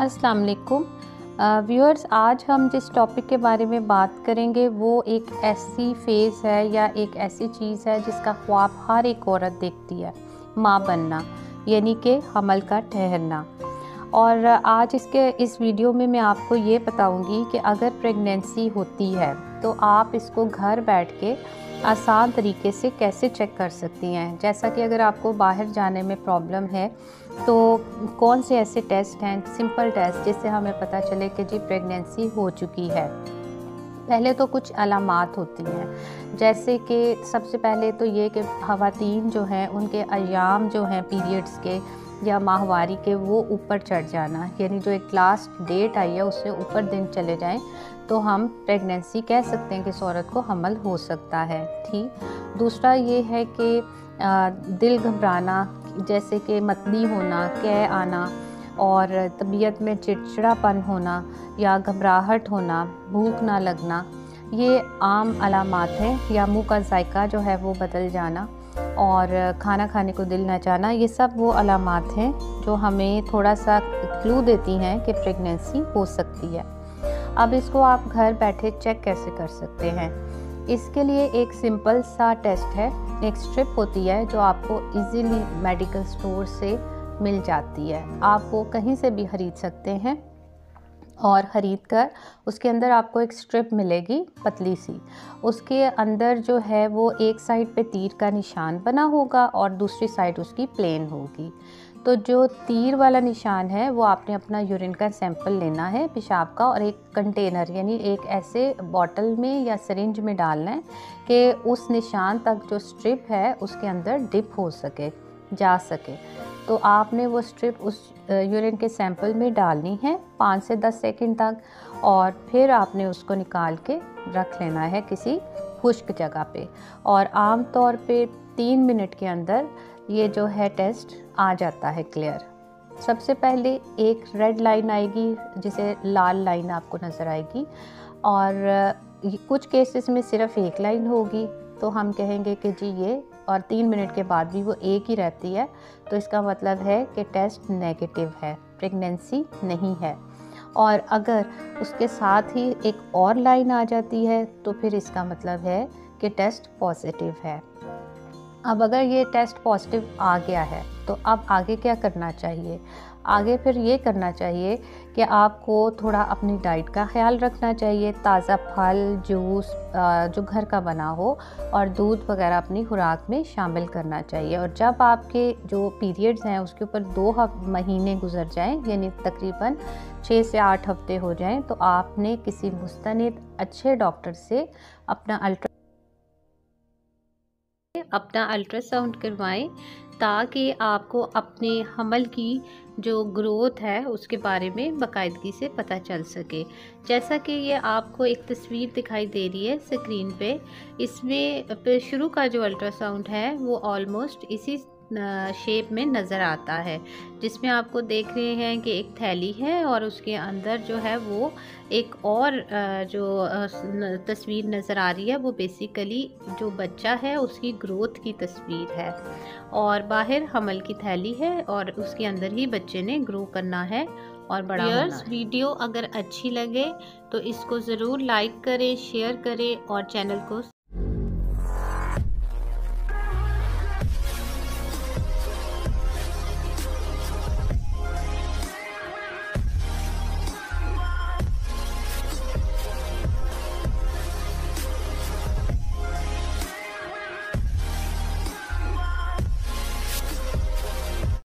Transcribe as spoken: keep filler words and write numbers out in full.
अस्सलाम वालेकुम व्यूअर्स, आज हम जिस टॉपिक के बारे में बात करेंगे वो एक ऐसी फेज़ है या एक ऐसी चीज़ है जिसका ख्वाब हर एक औरत देखती है, माँ बनना यानी कि हमल का ठहरना। और आज इसके इस वीडियो में मैं आपको ये बताऊंगी कि अगर प्रेगनेंसी होती है तो आप इसको घर बैठ के आसान तरीके से कैसे चेक कर सकती हैं। जैसा कि अगर आपको बाहर जाने में प्रॉब्लम है तो कौन से ऐसे टेस्ट हैं, सिंपल टेस्ट जिससे हमें पता चले कि जी प्रेगनेंसी हो चुकी है। पहले तो कुछ अलामात होती हैं, जैसे कि सबसे पहले तो ये कि ख्वातीन जो हैं उनके अयाम जो हैं पीरियड्स के या माहवारी के वो ऊपर चढ़ जाना, यानी जो एक लास्ट डेट आई है उससे ऊपर दिन चले जाएं तो हम प्रेगनेंसी कह सकते हैं कि इस औरत को हमल हो सकता है। ठीक, दूसरा ये है कि दिल घबराना, जैसे कि मतली होना, कह आना और तबीयत में चिड़चिड़ापन होना या घबराहट होना, भूख ना लगना, ये आम अलामात हैं। या मुंह का जायका जो है वो बदल जाना और खाना खाने को दिल ना चाहना, ये सब वो अलामात हैं जो हमें थोड़ा सा क्लू देती हैं कि प्रेगनेंसी हो सकती है। अब इसको आप घर बैठे चेक कैसे कर सकते हैं? इसके लिए एक सिंपल सा टेस्ट है, एक स्ट्रिप होती है जो आपको इजीली मेडिकल स्टोर से मिल जाती है, आप वो कहीं से भी ख़रीद सकते हैं। और ख़रीद कर उसके अंदर आपको एक स्ट्रिप मिलेगी पतली सी, उसके अंदर जो है वो एक साइड पे तीर का निशान बना होगा और दूसरी साइड उसकी प्लेन होगी। तो जो तीर वाला निशान है वो आपने अपना यूरिन का सैंपल लेना है, पेशाब का, और एक कंटेनर यानी एक ऐसे बॉटल में या सिरिंज में डालना है कि उस निशान तक जो स्ट्रिप है उसके अंदर डिप हो सके, जा सके। तो आपने वो स्ट्रिप उस यूरिन के सैंपल में डालनी है पाँच से दस सेकंड तक, और फिर आपने उसको निकाल के रख लेना है किसी खुश्क जगह पे। और आम तौर पे तीन मिनट के अंदर ये जो है टेस्ट आ जाता है क्लियर। सबसे पहले एक रेड लाइन आएगी जिसे लाल लाइन आपको नज़र आएगी, और कुछ केसेस में सिर्फ एक लाइन होगी तो हम कहेंगे कि जी ये, और तीन मिनट के बाद भी वो एक ही रहती है तो इसका मतलब है कि टेस्ट नेगेटिव है, प्रेगनेंसी नहीं है। और अगर उसके साथ ही एक और लाइन आ जाती है तो फिर इसका मतलब है कि टेस्ट पॉजिटिव है। अब अगर ये टेस्ट पॉजिटिव आ गया है तो अब आगे क्या करना चाहिए? आगे फिर ये करना चाहिए कि आपको थोड़ा अपनी डाइट का ख्याल रखना चाहिए, ताज़ा फल, जूस जो घर का बना हो, और दूध वगैरह अपनी खुराक में शामिल करना चाहिए। और जब आपके जो पीरियड्स हैं उसके ऊपर दो महीने गुजर जाएं, यानी तकरीबन छः से आठ हफ्ते हो जाएं, तो आपने किसी मुस्तनिद अच्छे डॉक्टर से अपना अल्ट्रा अपना अल्ट्रासाउंड करवाएं ताकि आपको अपने हमल की जो ग्रोथ है उसके बारे में बाकायदगी से पता चल सके। जैसा कि ये आपको एक तस्वीर दिखाई दे रही है स्क्रीन पे, इसमें पे शुरू का जो अल्ट्रासाउंड है वो ऑलमोस्ट इसी शेप में नज़र आता है, जिसमें आपको देख रहे हैं कि एक थैली है और उसके अंदर जो है वो एक और जो तस्वीर नज़र आ रही है वो बेसिकली जो बच्चा है उसकी ग्रोथ की तस्वीर है, और बाहर हमल की थैली है और उसके अंदर ही बच्चे ने ग्रो करना है और बड़ा होना है। वीडियो अगर अच्छी लगे तो इसको ज़रूर लाइक करें, शेयर करें और चैनल को